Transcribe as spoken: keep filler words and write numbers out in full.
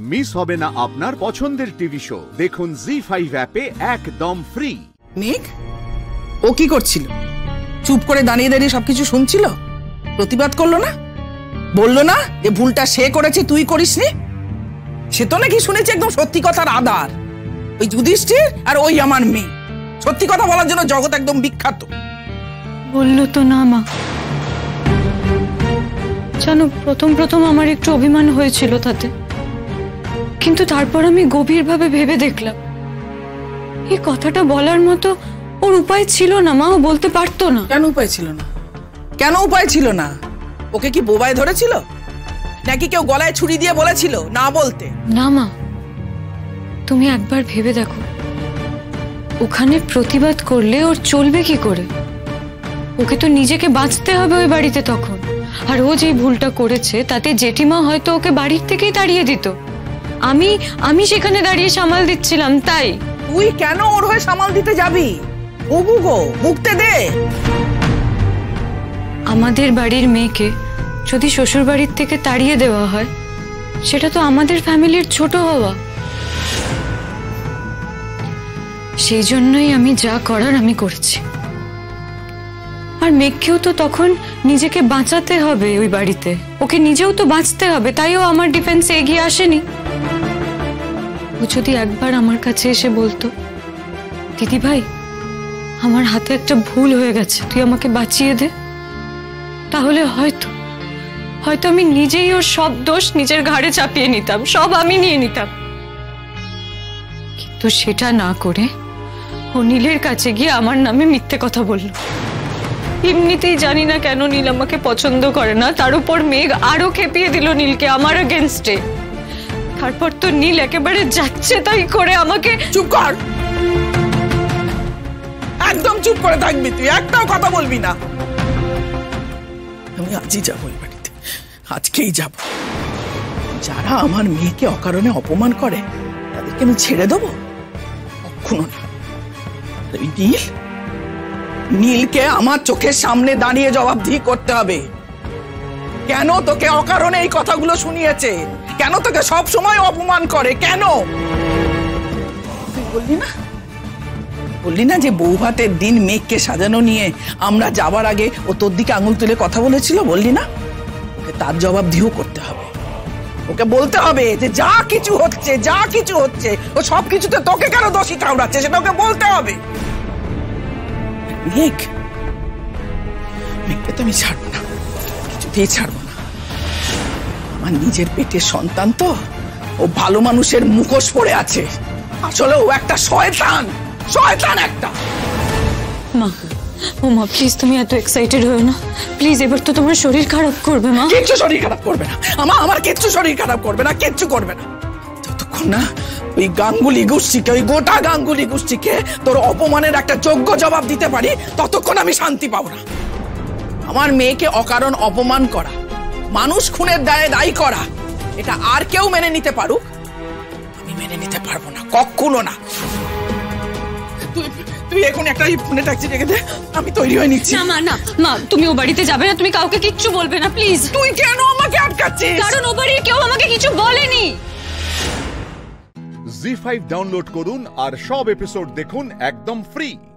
Miss होबे ना आपनार पछंदेर टीवी शो देखुन जी फाइव ऐपे एकदम फ्री। मेघ ओ की करछिल? चुप करे दाड़िये दाड़िये सबकिछु शुनछिल, प्रतिबाद करलो ना, बोललो ना जे भूलटा से करेछे तुई करिसनि? से तो नाकि शुनेछि एकदम सत्यि कथार आधार, ओई युधिष्ठिर आर ओई आमार मेये सत्यि कथा बोलार जोन्नो जगत एकदम बिख्यात। बोललो तो ना मा, जानो प्रथम प्रथम आमार एकटु अभिमान होयेछिल ताते, किन्तु तारपर आमी गभीर भावे भेबे देखलाम ये कथाटा बोलार मतो ओर उपाय छिलो ना मा, ओ बोलते पारतो ना। केन उपाय छिलो ना? केन उपाय छिलो ना? ओके कि बोबाय धरेछिलो नाकि केउ गलाय छुरी दिये बोलेछिलो ना बोलते? ना मा, तुमी एकबार भेबे देखो, ओखाने प्रतिबाद करले ओर चलबे कि करे? ओके तो निजेके बाँचते होबे ओई बाड़ीते तखन, आर ओ जे भूलटा करेछे ताते जेठिमा हयतो ओके बाड़ीर थेकेई ताड़िये दितो। आमी आमी सेখানে দাঁড়িয়ে সামাল দিচ্ছিলাম তাই। তুই কেন ওর হয়ে সামাল দিতে যাবি? ওগো গো মুক্তি দে। আমাদের বাড়ির মেয়েকে যদি শ্বশুর বাড়ি থেকে তাড়িয়ে দেওয়া হয় সেটা তো আমাদের ফ্যামিলির ছোট হওয়া, সেই জন্যই আমি যা করার আমি করেছি। আর মেয়েকেও তো তখন নিজেকে বাঁচাতে হবে ওই বাড়িতে, ওকে নিজেও তো বাঁচতে হবে, তাইও আমার ডিফেন্স এগিয়ে আসেনি। যদি একবার আমার কাছে এসে বলতো দিদি ভাই আমার হাতে একটা ভুল হয়ে গেছে তুই আমাকে বাঁচিয়ে দে, তাহলে হয়তো হয়তো আমি নিজেই ওর সব দোষ নিজের ঘাড়ে চাপিয়ে নিতাম, সব আমি নিয়ে নিতাম। কিন্তু সেটা না করে ও নীলের কাছে গিয়ে আমার নামে মিথ্যে কথা বলল। এমনিতেই জানি না কেন নীল আমাকে পছন্দ করে না, তার উপর মেঘ আরো খেপিয়ে দিল নীলকে আমার এগেইনস্টে। তারপর তো নীল একেবারে যাচ্ছে তাই করে আমাকে। চুপ কর, একদম চুপ করে থাকবি তুই, একটাও কথা বলবি না। আমি আজই যাবো এই বাড়িতে, আজকেই যাবো। যারা আমার মেয়েকে অকারণে অপমান করে তাদেরকে আমি ছেড়ে দেবো কখনো না। নীল, নীলকে আমার চোখের সামনে দাঁড়িয়ে জবাবদিহি করতে হবে। কেন তোকে অকারণে এই কথাগুলো শুনিয়েছে? কেন তোকে সব সময় অপমান করে? কেন তুই বললি না, বললি না যে বৌভাতের দিন মেঘকে সাজানো নিয়ে আমরা যাবার আগে ও তোর দিকে আঙুল তুলে কথা বলেছিল? বললি না? ওকে তার জবাবদিহিও করতে হবে, ওকে বলতে হবে যে যা কিছু হচ্ছে যা কিছু হচ্ছে ও সব কিছুতে তোকে কেন দোষী ঠাউরাচ্ছে সেটা ওকে বলতে হবে। মেঘ, মেঘকে তো আমি ছাড়বো না, কিছুতেই ছাড়বো না। আমার নিজের পেটের সন্তান তো, ও ভালো মানুষের মুখোশ পড়ে আছে, আসলে ও একটা শয়তান, শয়তান একটা। মা, ও মা প্লিজ তুমি এত এক্সাইটেড হও না প্লিজ, এবার তো তোমার শরীর খারাপ করবে মা। কিচ্ছু শরীর খারাপ করবে না আমা, আমার কিচ্ছু শরীর খারাপ করবে না, কিচ্ছু করবে না। যতক্ষণ না ওই গাঙ্গুলি গোষ্ঠীকে, ওই গোটা গাঙ্গুলি গোষ্ঠীকে তোর অপমানের একটা যোগ্য জবাব দিতে পারি ততক্ষণ আমি শান্তি পাবো না। আমার মেয়েকে অকারণ অপমান করা, মানুষ খুনের দায়ে দায়ী করা, এটা আর কেউ মেনে নিতে পারুক আমি মেনে নিতে পারবো না, কখনো না। তুই তুই এখন একটা ফোনে ট্যাক্সি ডেকে দে, আমি তৈরি হয়ে নিচ্ছি। না না মা, তুমি ও বাড়িতে যাবে না, তুমি কাউকে কিচ্ছু বলবে না প্লিজ। তুই কেন আমাকে আটকাচ্ছিস? কারণ ও বাড়ির কেউ আমাকে কিছু বলেনি। জি ফাইভ ডাউনলোড করুন আর সব এপিসোড দেখুন একদম ফ্রি।